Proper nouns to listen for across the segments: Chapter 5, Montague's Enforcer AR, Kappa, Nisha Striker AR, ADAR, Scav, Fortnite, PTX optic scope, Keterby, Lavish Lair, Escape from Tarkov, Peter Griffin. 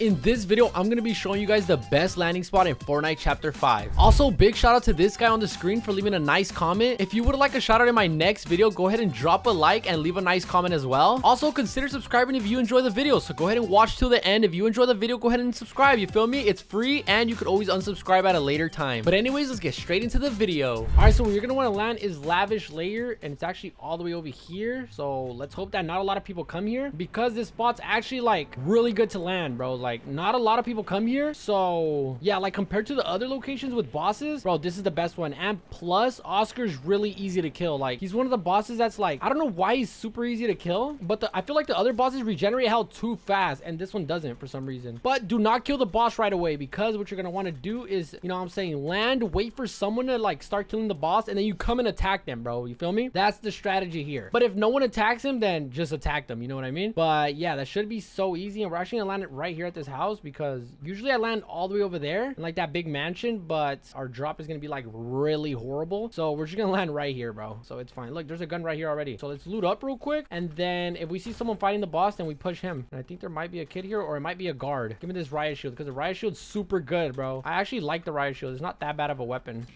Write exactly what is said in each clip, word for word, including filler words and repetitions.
In this video, I'm going to be showing you guys the best landing spot in Fortnite Chapter five. Also, big shout out to this guy on the screen for leaving a nice comment. If you would like a shout out in my next video, go ahead and drop a like and leave a nice comment as well. Also, consider subscribing if you enjoy the video. So go ahead and watch till the end. If you enjoy the video, go ahead and subscribe. You feel me? It's free and you could always unsubscribe at a later time. But anyways, let's get straight into the video. All right, so where you're going to want to land is Lavish Lair, and it's actually all the way over here. So let's hope that not a lot of people come here, because this spot's actually like really good to land, bro. Like, not a lot of people come here, so yeah, like compared to the other locations with bosses, bro, this is the best one. And plus, Oscar's really easy to kill. Like, he's one of the bosses that's like, I don't know why he's super easy to kill, but the, I feel like the other bosses regenerate health too fast and this one doesn't for some reason. But do not kill the boss right away, because what you're gonna want to do is, you know what I'm saying, land, wait for someone to like start killing the boss, and then you come and attack them, bro. You feel me? That's the strategy here. But if no one attacks him, then just attack them, you know what I mean? But yeah, that should be so easy. And we're actually gonna land it right here at this house, because usually I land all the way over there and like that big mansion, but our drop is gonna be like really horrible, so we're just gonna land right here, bro. So it's fine. Look, there's a gun right here already, so let's loot up real quick, and then if we see someone fighting the boss, then we push him. And I think there might be a kid here, or it might be a guard. Give me this riot shield, because the riot shield's super good, bro. I actually like the riot shield. It's not that bad of a weapon.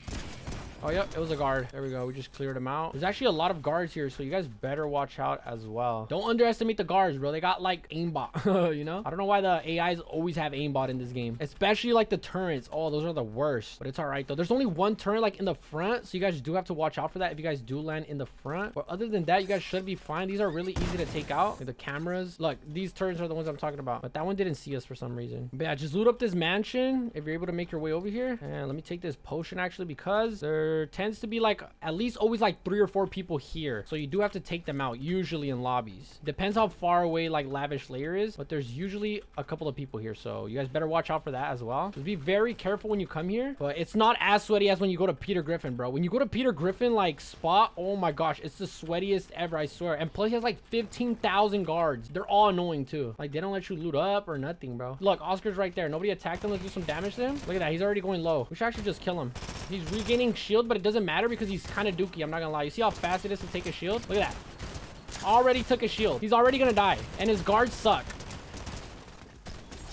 Oh, yep, it was a guard. There we go. We just cleared him out. There's actually a lot of guards here, so you guys better watch out as well. Don't underestimate the guards, bro. They got like aimbot, you know? I don't know why the A Is always have aimbot in this game, especially like the turrets. Oh, those are the worst, but it's all right though. There's only one turret like in the front, so you guys do have to watch out for that if you guys do land in the front. But other than that, you guys should be fine. These are really easy to take out. The cameras, look, these turrets are the ones I'm talking about, but that one didn't see us for some reason. But yeah, just loot up this mansion if you're able to make your way over here. And let me take this potion actually, because there's there tends to be like at least always like three or four people here, so you do have to take them out usually in lobbies. Depends how far away like Lavish Lair is, but there's usually a couple of people here, so you guys better watch out for that as well. Just be very careful when you come here, but it's not as sweaty as when you go to Peter Griffin, bro. When you go to Peter Griffin like spot, oh my gosh, it's the sweatiest ever, I swear. And plus he has like fifteen thousand guards. They're all annoying too. Like, they don't let you loot up or nothing, bro. Look, Oscar's right there. Nobody attacked him. Let's do some damage to him. Look at that, he's already going low. We should actually just kill him. He's regaining shield, but it doesn't matter because he's kind of dookie. I'm not gonna lie. You see how fast it is to take a shield? Look at that. Already took a shield. He's already gonna die. And his guards suck.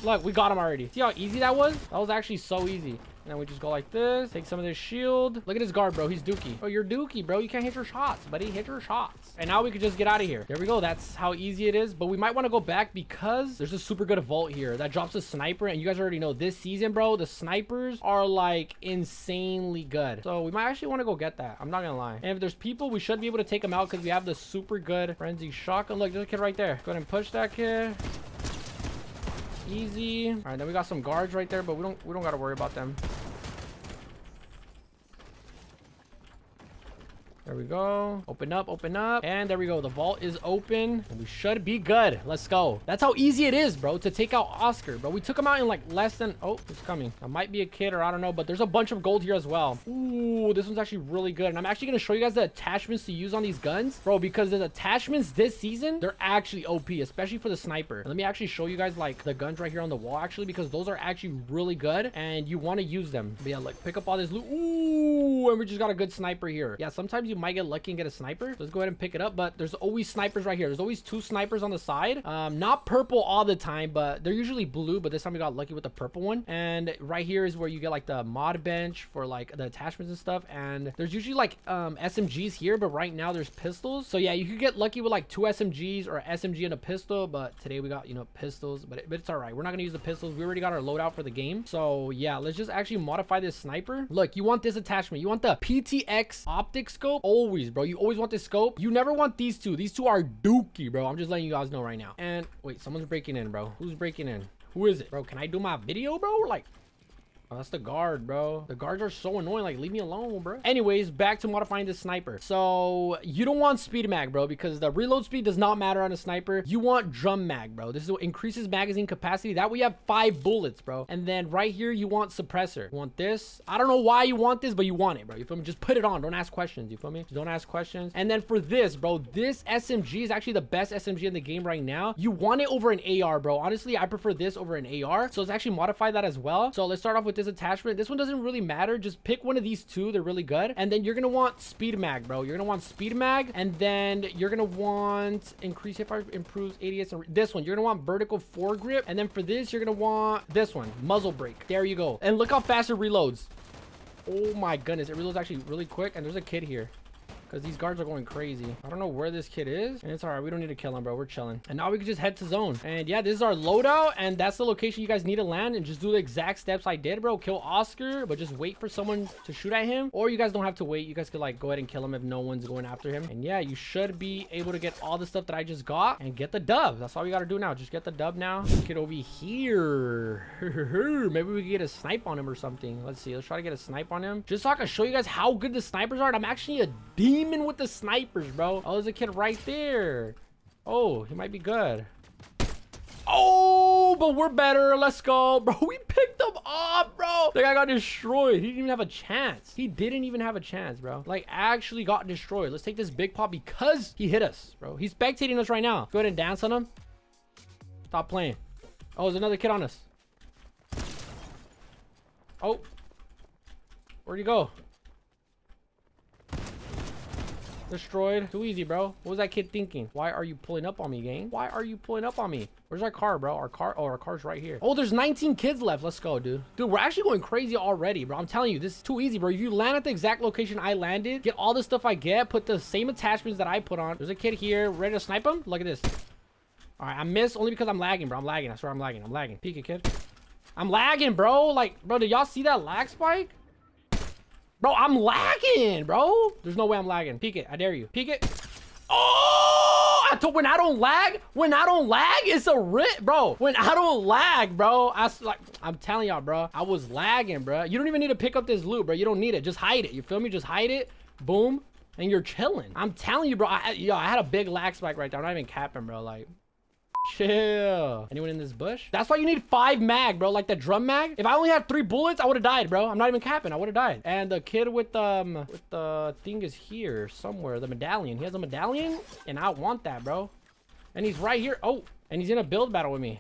Look, we got him already. See how easy that was? That was actually so easy. And then we just go like this. Take some of this shield. Look at his guard, bro. He's dookie. Oh, you're dookie, bro. You can't hit your shots, buddy. Hit your shots. And now we could just get out of here. There we go. That's how easy it is. But we might want to go back, because there's a super good vault here that drops a sniper. And you guys already know this season, bro, the snipers are like insanely good. So we might actually want to go get that. I'm not going to lie. And if there's people, we should be able to take them out, because we have the super good frenzy shotgun. Look, there's a kid right there. Go ahead and push that kid. Easy. All right, then we got some guards right there, but we don't we don't got to worry about them. There we go. Open up, open up. And there we go. The vault is open. And we should be good. Let's go. That's how easy it is, bro, to take out Oscar, bro. We took him out in like less than... Oh, it's coming. That might be a kid, or I don't know, but there's a bunch of gold here as well. Ooh, this one's actually really good. And I'm actually going to show you guys the attachments to use on these guns, bro, because the attachments this season, they're actually O P, especially for the sniper. And let me actually show you guys like the guns right here on the wall, actually, because those are actually really good and you want to use them. But yeah, look, pick up all this loot. Ooh, and we just got a good sniper here. Yeah, sometimes you might get lucky and get a sniper. So let's go ahead and pick it up. But there's always snipers right here. There's always two snipers on the side. Um, not purple all the time, but they're usually blue. But this time we got lucky with the purple one. And right here is where you get like the mod bench for like the attachments and stuff. And there's usually like um, S M Gs here, but right now there's pistols. So yeah, you could get lucky with like two S M Gs or S M G and a pistol. But today we got, you know, pistols, but, it, but it's all right. We're not going to use the pistols. We already got our loadout for the game. So yeah, let's just actually modify this sniper. Look, you want this attachment. You want the P T X optic scope. Always, bro, you always want this scope. You never want these two. These two are dookie, bro. I'm just letting you guys know right now. And wait, someone's breaking in, bro. Who's breaking in? Who is it, bro? Can I do my video, bro? Like, oh, that's the guard, bro. The guards are so annoying. Like, leave me alone, bro. Anyways, back to modifying this sniper. So you don't want speed mag, bro, because the reload speed does not matter on a sniper. You want drum mag, bro. This is what increases magazine capacity. That way you have five bullets, bro. And then right here, you want suppressor. You want this. I don't know why you want this, but you want it, bro. You feel me? Just put it on. Don't ask questions. You feel me? Just don't ask questions. And then for this, bro, this S M G is actually the best S M G in the game right now. You want it over an A R, bro. Honestly, I prefer this over an A R. So let's actually modify that as well. So let's start off with this this attachment. This one doesn't really matter. Just pick one of these two. They're really good. And then you're going to want speed mag, bro. You're going to want speed mag. And then you're going to want increase hip fire, improves A D S. And this one, you're going to want vertical foregrip. And then for this, you're going to want this one, muzzle brake. There you go. And look how fast it reloads. Oh my goodness. It reloads actually really quick. And there's a kid here, because these guards are going crazy. I don't know where this kid is, and it's all right. We don't need to kill him, bro. We're chilling. And now we can just head to zone. And yeah, this is our loadout, and that's the location you guys need to land, and just do the exact steps I did, bro. Kill Oscar, but just wait for someone to shoot at him, or you guys don't have to wait. You guys could like go ahead and kill him if no one's going after him. And yeah, you should be able to get all the stuff that I just got and get the dub. That's all we got to do now. Just get the dub now. Kid over here. Maybe we can get a snipe on him or something. Let's see. Let's try to get a snipe on him, just so I can show you guys how good the snipers are. And I'm actually a demon Demon with the snipers, bro. Oh, there's a kid right there. Oh, he might be good. Oh, but we're better. Let's go, bro. We picked him up, bro. The guy got destroyed. He didn't even have a chance. He didn't even have a chance, bro. Like, actually got destroyed. Let's take this big pop because he hit us, bro. He's spectating us right now. Go ahead and dance on him. Stop playing. Oh, there's another kid on us. Oh, where'd he go? Destroyed. Too easy, bro. What was that kid thinking? Why are you pulling up on me, gang? Why are you pulling up on me? Where's our car, bro? Our car. Oh, our car's right here. Oh, there's nineteen kids left. Let's go, dude. Dude, we're actually going crazy already, bro. I'm telling you, this is too easy, bro. If you land at the exact location I landed, get all the stuff I get, put the same attachments that I put on. There's a kid here. Ready to snipe him? Look at this. All right, I missed only because I'm lagging, bro. I'm lagging. I swear I'm lagging. I'm lagging. Peek it, kid. I'm lagging, bro. Like, bro, did y'all see that lag spike? Bro, I'm lagging, bro. There's no way I'm lagging. Peek it. I dare you. Peek it. Oh! I told when I don't lag, when I don't lag, it's a rip, bro. When I don't lag, bro, I like I'm telling y'all, bro. I was lagging, bro. You don't even need to pick up this loot, bro. You don't need it. Just hide it. You feel me? Just hide it. Boom, and you're chilling. I'm telling you, bro. I, yo, I had a big lag spike right there. I'm not even capping, bro. Like. Chill. Anyone in this bush? That's why you need five mag, bro. Like the drum mag. If I only had three bullets, I would have died, bro. I'm not even capping. I would have died. And the kid with um with the thing is here somewhere. The medallion. He has a medallion, and I want that, bro. And he's right here. Oh, and he's in a build battle with me.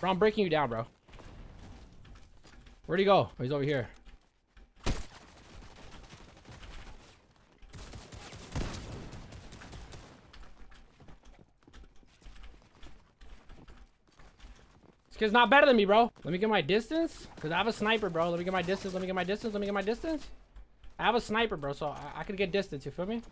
Bro, I'm breaking you down, bro. Where'd he go? Oh, he's over here. This kid's not better than me, bro. Let me get my distance, because I have a sniper, bro. Let me get my distance. Let me get my distance. Let me get my distance. I have a sniper, bro, so I, I could get distance. You feel me?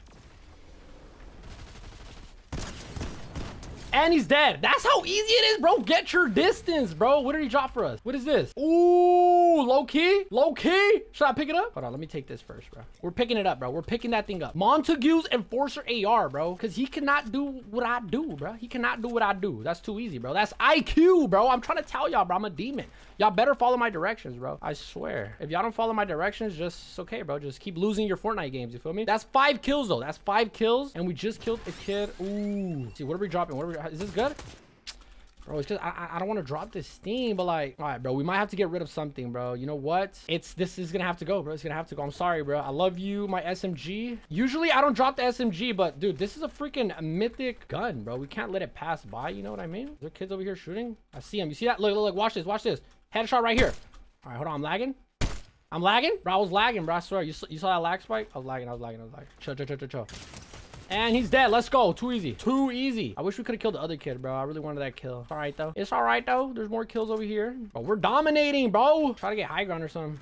And he's dead. That's how easy it is, bro. Get your distance, bro. What did he drop for us? What is this? Ooh, low key. Low key. Should I pick it up? Hold on. Let me take this first, bro. We're picking it up, bro. We're picking that thing up. Montague's Enforcer A R, bro, because he cannot do what I do, bro. He cannot do what I do. That's too easy, bro. That's I Q, bro. I'm trying to tell y'all, bro. I'm a demon. Y'all better follow my directions, bro. I swear. If y'all don't follow my directions, just okay, bro. Just keep losing your Fortnite games. You feel me? That's five kills, though. That's five kills. And we just killed a kid. Ooh. See, what are we dropping? What are we... Is this good? Bro, it's just I, I don't want to drop this thing, but like, all right, bro, we might have to get rid of something, bro. You know what? It's this is gonna have to go, bro. It's gonna have to go. I'm sorry, bro. I love you, my S M G. Usually I don't drop the S M G, but dude, this is a freaking mythic gun, bro. We can't let it pass by. You know what I mean? Is there kids over here shooting? I see him. You see that? Look, look, look. Watch this. Watch this. Headshot right here. All right, hold on. I'm lagging. I'm lagging, bro. I was lagging, bro. I swear. You you saw that lag spike? I was lagging. I was lagging. I was lagging. Chill, chill, chill, chill, chill. And he's dead. Let's go. Too easy. Too easy. I wish we could have killed the other kid, bro. I really wanted that kill. All right, though. It's all right, though. There's more kills over here. Bro, we're dominating, bro. Try to get high ground or something.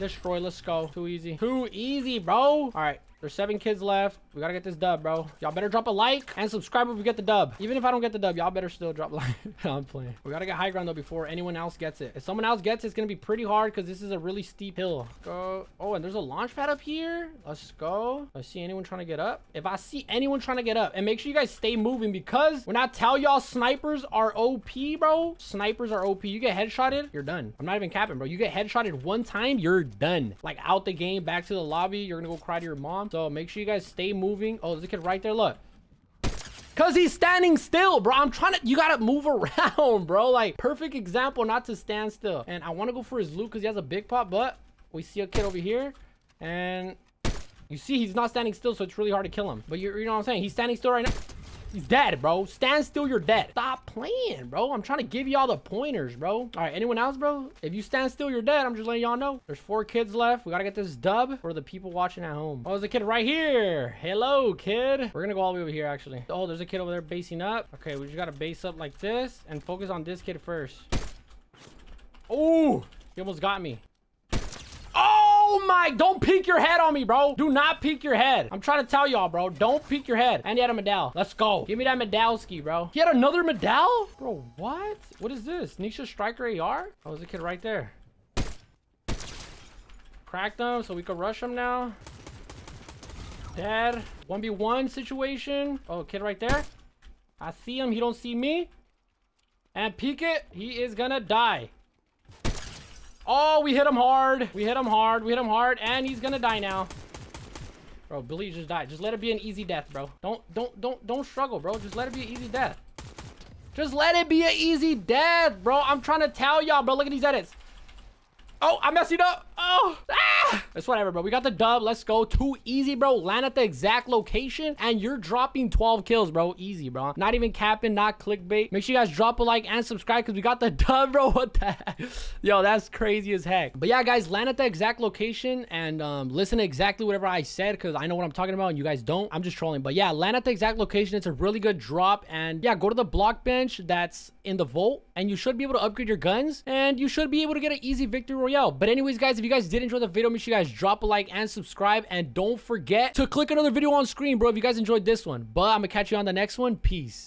Destroy. Let's go. Too easy. Too easy, bro. All right. There's seven kids left. We got to get this dub, bro. Y'all better drop a like and subscribe if we get the dub. Even if I don't get the dub, y'all better still drop a like. I'm playing. We got to get high ground, though, before anyone else gets it. If someone else gets it, it's going to be pretty hard because this is a really steep hill. Go. Oh, and there's a launch pad up here. Let's go. I see anyone trying to get up. If I see anyone trying to get up, and make sure you guys stay moving, because when I tell y'all snipers are O P, bro, snipers are O P. You get headshotted, you're done. I'm not even capping, bro. You get headshotted one time, you're done. Like, out the game, back to the lobby. You're going to go cry to your mom. So make sure you guys stay moving. Oh, there's a kid right there. Look. Because he's standing still, bro. I'm trying to... You got to move around, bro. Like, perfect example not to stand still. And I want to go for his loot because he has a big pop, but we see a kid over here. And You see, he's not standing still, so it's really hard to kill him. But you, you know what I'm saying? He's standing still right now. He's dead, bro. Stand still, you're dead. Stop playing, bro. I'm trying to give y'all the pointers, bro. All right, anyone else, bro? If you stand still, you're dead. I'm just letting y'all know. There's four kids left. We got to get this dub for the people watching at home. Oh, there's a kid right here. Hello, kid. We're going to go all the way over here, actually. Oh, there's a kid over there basing up. Okay, we just got to base up like this and focus on this kid first. Oh, he almost got me. Oh my, don't peek your head on me, bro. Do not peek your head. I'm trying to tell y'all, bro. Don't peek your head. And he had a medal. Let's go. Give me that medalski, bro. He had another medal? Bro, what? What is this? Nisha Striker A R? Oh, there's a kid right there. Crack them so we can rush them now. Dead. one v one situation. Oh, kid right there. I see him. He don't see me. And peek it. He is gonna die. Oh, we hit him hard. We hit him hard. We hit him hard. And he's gonna die now. Bro, Billy just died. Just let it be an easy death, bro. Don't, don't, don't, don't struggle, bro. Just let it be an easy death. Just let it be an easy death, bro. I'm trying to tell y'all, bro. Look at these edits. Oh, I messed it up. Oh, ah! It's whatever, bro. We got the dub. Let's go. Too easy, bro. Land at the exact location, and you're dropping twelve kills, bro. Easy, bro. Not even capping, not clickbait. Make sure you guys drop a like and subscribe because we got the dub, bro. What the heck? Yo, that's crazy as heck. But yeah, guys, land at the exact location and um, listen to exactly whatever I said because I know what I'm talking about and you guys don't. I'm just trolling. But yeah, land at the exact location. It's a really good drop. And yeah, go to the block bench that's in the vault, and you should be able to upgrade your guns, and you should be able to get an easy victory royale. But anyways, guys, if you guys did enjoy the video, make sure you guys drop a like and subscribe, and don't forget to click another video on screen, bro, if you guys enjoyed this one. But I'm gonna catch you on the next one. Peace.